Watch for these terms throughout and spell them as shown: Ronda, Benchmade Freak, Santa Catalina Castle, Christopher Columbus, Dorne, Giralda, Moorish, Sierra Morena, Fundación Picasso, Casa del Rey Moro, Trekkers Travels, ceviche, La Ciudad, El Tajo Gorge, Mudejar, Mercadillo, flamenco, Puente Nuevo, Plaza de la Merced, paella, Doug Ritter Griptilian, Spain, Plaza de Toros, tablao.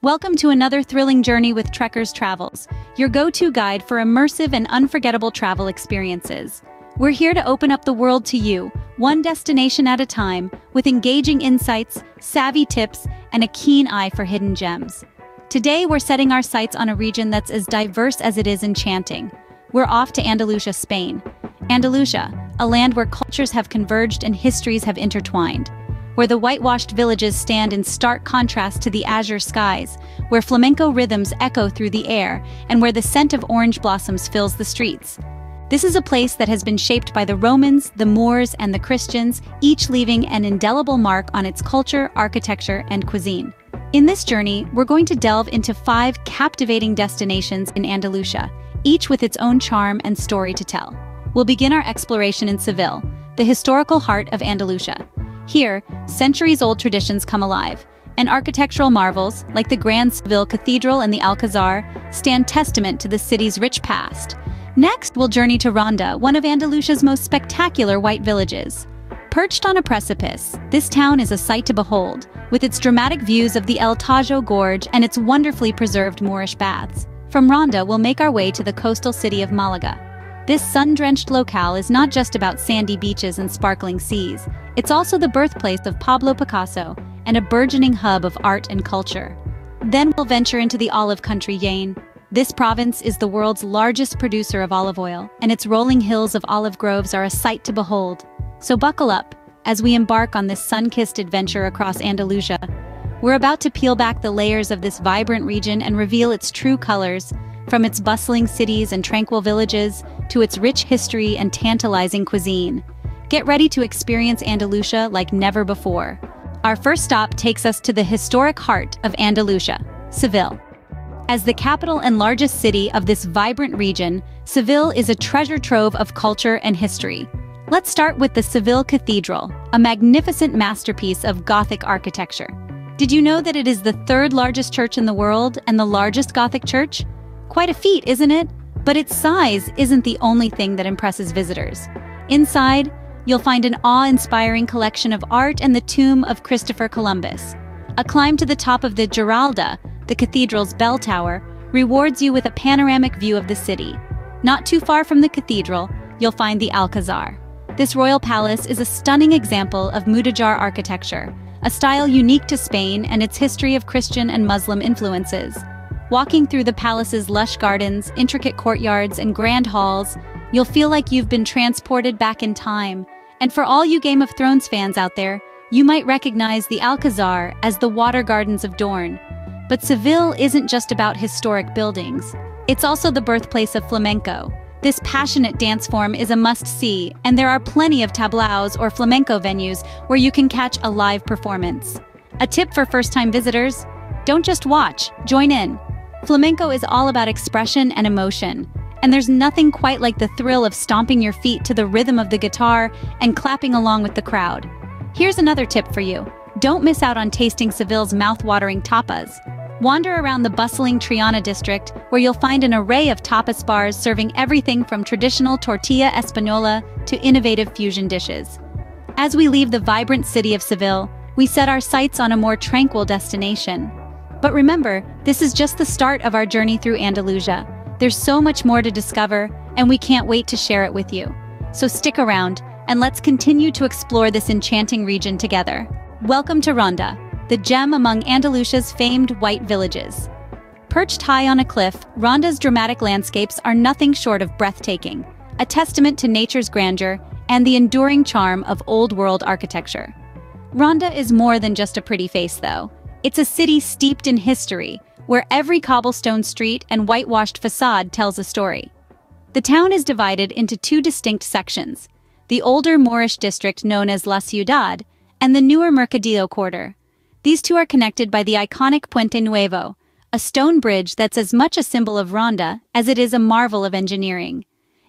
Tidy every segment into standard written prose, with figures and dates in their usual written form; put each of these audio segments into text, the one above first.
Welcome to another thrilling journey with Trekkers Travels, your go-to guide for immersive and unforgettable travel experiences. We're here to open up the world to you, one destination at a time, with engaging insights, savvy tips, and a keen eye for hidden gems. Today we're setting our sights on a region that's as diverse as it is enchanting. We're off to Andalusia, Spain. Andalusia, a land where cultures have converged and histories have intertwined, where the whitewashed villages stand in stark contrast to the azure skies, where flamenco rhythms echo through the air, and where the scent of orange blossoms fills the streets. This is a place that has been shaped by the Romans, the Moors, and the Christians, each leaving an indelible mark on its culture, architecture, and cuisine. In this journey, we're going to delve into 5 captivating destinations in Andalusia, each with its own charm and story to tell. We'll begin our exploration in Seville, the historical heart of Andalusia. Here, centuries-old traditions come alive, and architectural marvels, like the Grand Seville Cathedral and the Alcázar, stand testament to the city's rich past. Next, we'll journey to Ronda, one of Andalusia's most spectacular white villages. Perched on a precipice, this town is a sight to behold, with its dramatic views of the El Tajo Gorge and its wonderfully preserved Moorish baths. From Ronda, we'll make our way to the coastal city of Malaga. This sun-drenched locale is not just about sandy beaches and sparkling seas, it's also the birthplace of Pablo Picasso and a burgeoning hub of art and culture. Then we'll venture into the olive country Jaén. This province is the world's largest producer of olive oil, and its rolling hills of olive groves are a sight to behold. So buckle up, as we embark on this sun-kissed adventure across Andalusia. We're about to peel back the layers of this vibrant region and reveal its true colors, from its bustling cities and tranquil villages to its rich history and tantalizing cuisine. Get ready to experience Andalusia like never before. Our first stop takes us to the historic heart of Andalusia, Seville. As the capital and largest city of this vibrant region, Seville is a treasure trove of culture and history. Let's start with the Seville Cathedral, a magnificent masterpiece of Gothic architecture. Did you know that it is the 3rd largest church in the world and the largest Gothic church? Quite a feat, isn't it? But its size isn't the only thing that impresses visitors. Inside, you'll find an awe-inspiring collection of art and the tomb of Christopher Columbus. A climb to the top of the Giralda, the cathedral's bell tower, rewards you with a panoramic view of the city. Not too far from the cathedral, you'll find the Alcázar. This royal palace is a stunning example of Mudejar architecture, a style unique to Spain and its history of Christian and Muslim influences. Walking through the palace's lush gardens, intricate courtyards, and grand halls, you'll feel like you've been transported back in time. And for all you Game of Thrones fans out there, you might recognize the Alcázar as the Water Gardens of Dorne. But Seville isn't just about historic buildings. It's also the birthplace of flamenco. This passionate dance form is a must-see, and there are plenty of tablaos or flamenco venues where you can catch a live performance. A tip for first-time visitors? Don't just watch, join in. Flamenco is all about expression and emotion, and there's nothing quite like the thrill of stomping your feet to the rhythm of the guitar and clapping along with the crowd. Here's another tip for you. Don't miss out on tasting Seville's mouth-watering tapas. Wander around the bustling Triana district, where you'll find an array of tapas bars serving everything from traditional tortilla española to innovative fusion dishes. As we leave the vibrant city of Seville, we set our sights on a more tranquil destination. But remember, this is just the start of our journey through Andalusia. There's so much more to discover, and we can't wait to share it with you. So stick around, and let's continue to explore this enchanting region together. Welcome to Ronda, the gem among Andalusia's famed white villages. Perched high on a cliff, Ronda's dramatic landscapes are nothing short of breathtaking, a testament to nature's grandeur and the enduring charm of old-world architecture. Ronda is more than just a pretty face, though. It's a city steeped in history, where every cobblestone street and whitewashed facade tells a story. The town is divided into 2 distinct sections, the older Moorish district known as La Ciudad and the newer Mercadillo quarter. These 2 are connected by the iconic Puente Nuevo, a stone bridge that's as much a symbol of Ronda as it is a marvel of engineering.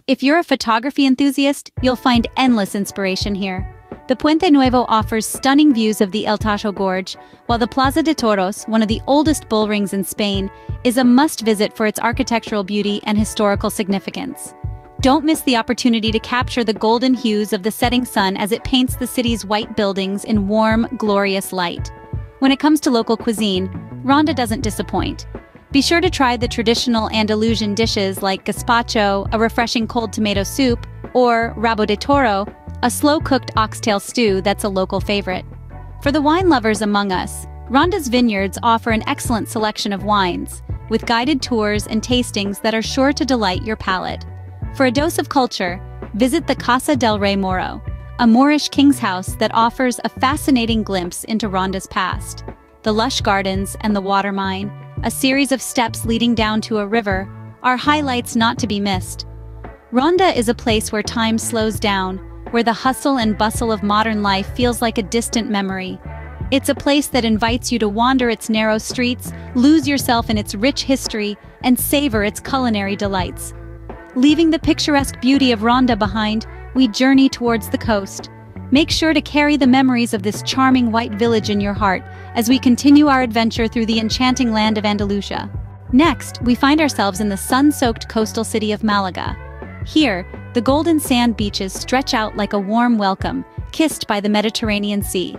If you're a photography enthusiast, you'll find endless inspiration here. The Puente Nuevo offers stunning views of the El Tajo Gorge, while the Plaza de Toros, one of the oldest bull rings in Spain, is a must-visit for its architectural beauty and historical significance. Don't miss the opportunity to capture the golden hues of the setting sun as it paints the city's white buildings in warm, glorious light. When it comes to local cuisine, Ronda doesn't disappoint. Be sure to try the traditional Andalusian dishes like gazpacho, a refreshing cold tomato soup, or rabo de toro, a slow-cooked oxtail stew that's a local favorite. For the wine lovers among us, Ronda's vineyards offer an excellent selection of wines, with guided tours and tastings that are sure to delight your palate. For a dose of culture, visit the Casa del Rey Moro, a Moorish king's house that offers a fascinating glimpse into Ronda's past. The lush gardens and the water mine, a series of steps leading down to a river, are highlights not to be missed. Ronda is a place where time slows down, where the hustle and bustle of modern life feels like a distant memory. It's a place that invites you to wander its narrow streets, lose yourself in its rich history, and savor its culinary delights. Leaving the picturesque beauty of Ronda behind, we journey towards the coast. Make sure to carry the memories of this charming white village in your heart as we continue our adventure through the enchanting land of Andalusia. Next, we find ourselves in the sun-soaked coastal city of Malaga. Here, the golden sand beaches stretch out like a warm welcome, kissed by the Mediterranean Sea.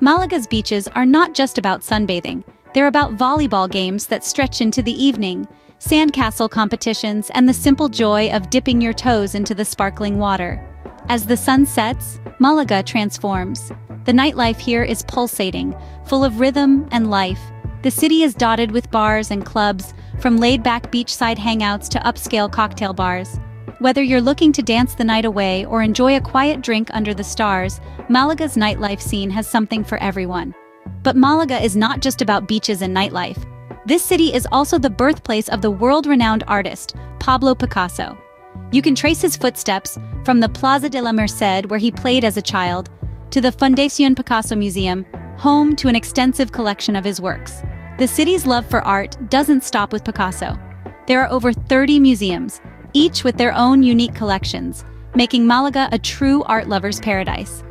Malaga's beaches are not just about sunbathing, they're about volleyball games that stretch into the evening, sandcastle competitions, and the simple joy of dipping your toes into the sparkling water. As the sun sets, Malaga transforms. The nightlife here is pulsating, full of rhythm and life. The city is dotted with bars and clubs, from laid-back beachside hangouts to upscale cocktail bars. Whether you're looking to dance the night away or enjoy a quiet drink under the stars, Malaga's nightlife scene has something for everyone. But Malaga is not just about beaches and nightlife. This city is also the birthplace of the world-renowned artist, Pablo Picasso. You can trace his footsteps from the Plaza de la Merced, where he played as a child, to the Fundación Picasso Museum, home to an extensive collection of his works. The city's love for art doesn't stop with Picasso. There are over 30 museums, each with their own unique collections, making Malaga a true art lover's paradise.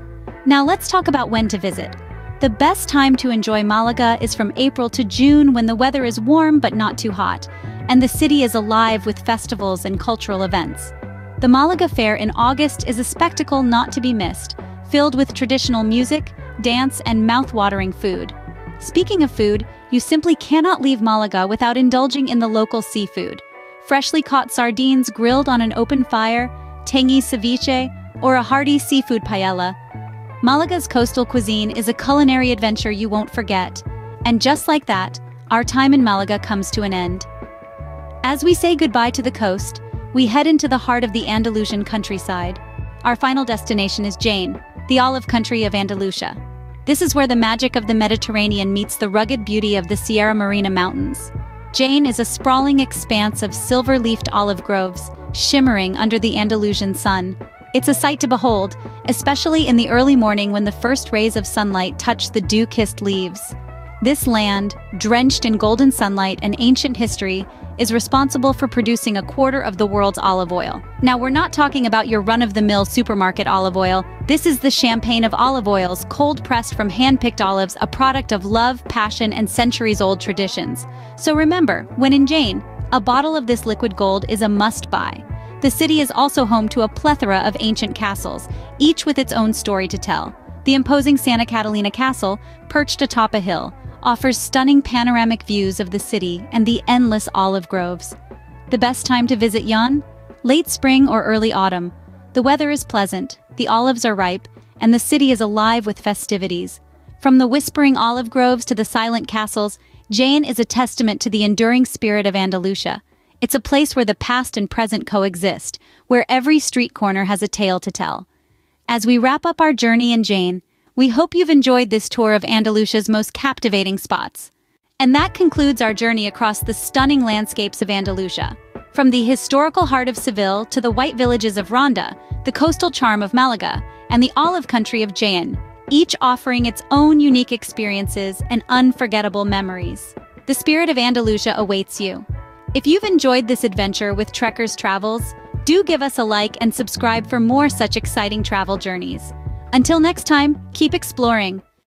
Now let's talk about when to visit. The best time to enjoy Malaga is from April to June, when the weather is warm but not too hot, and the city is alive with festivals and cultural events. The Malaga Fair in August is a spectacle not to be missed, filled with traditional music, dance, and mouth-watering food. Speaking of food, you simply cannot leave Malaga without indulging in the local seafood. Freshly caught sardines grilled on an open fire, tangy ceviche, or a hearty seafood paella. Malaga's coastal cuisine is a culinary adventure you won't forget. And just like that, our time in Malaga comes to an end. As we say goodbye to the coast, we head into the heart of the Andalusian countryside. Our final destination is Jaén, the olive country of Andalusia. This is where the magic of the Mediterranean meets the rugged beauty of the Sierra Morena mountains. Jaén is a sprawling expanse of silver-leafed olive groves, shimmering under the Andalusian sun. It's a sight to behold, especially in the early morning when the first rays of sunlight touch the dew-kissed leaves. This land, drenched in golden sunlight and ancient history, is responsible for producing a quarter of the world's olive oil. Now, we're not talking about your run-of-the-mill supermarket olive oil. This is the champagne of olive oils, cold-pressed from hand-picked olives, a product of love, passion, and centuries-old traditions. So remember, when in Jaén, a bottle of this liquid gold is a must-buy. The city is also home to a plethora of ancient castles, each with its own story to tell. The imposing Santa Catalina Castle, perched atop a hill, offers stunning panoramic views of the city and the endless olive groves. The best time to visit Jaén? Late spring or early autumn. The weather is pleasant, the olives are ripe, and the city is alive with festivities. From the whispering olive groves to the silent castles, Jaén is a testament to the enduring spirit of Andalusia. It's a place where the past and present coexist, where every street corner has a tale to tell. As we wrap up our journey in Jaén, we hope you've enjoyed this tour of Andalusia's most captivating spots. And that concludes our journey across the stunning landscapes of Andalusia. From the historical heart of Seville to the white villages of Ronda, the coastal charm of Malaga, and the olive country of Jaén, each offering its own unique experiences and unforgettable memories. The spirit of Andalusia awaits you. If you've enjoyed this adventure with Trekkers Travels, do give us a like and subscribe for more such exciting travel journeys. Until next time, keep exploring.